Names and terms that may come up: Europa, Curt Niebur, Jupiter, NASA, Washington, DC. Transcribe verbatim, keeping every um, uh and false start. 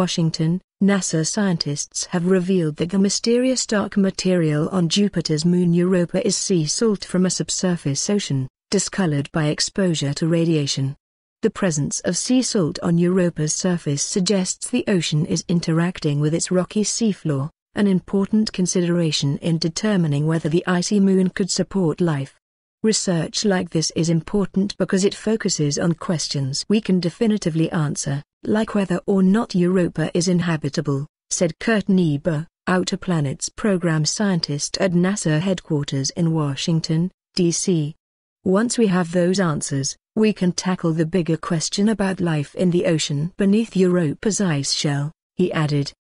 Washington, NASA scientists have revealed that the mysterious dark material on Jupiter's moon Europa is sea salt from a subsurface ocean, discolored by exposure to radiation. The presence of sea salt on Europa's surface suggests the ocean is interacting with its rocky seafloor, an important consideration in determining whether the icy moon could support life. Research like this is important because it focuses on questions we can definitively answer, like whether or not Europa is inhabitable, said Curt Niebur, Outer Planets Program scientist at NASA headquarters in Washington, D C Once we have those answers, we can tackle the bigger question about life in the ocean beneath Europa's ice shell, he added.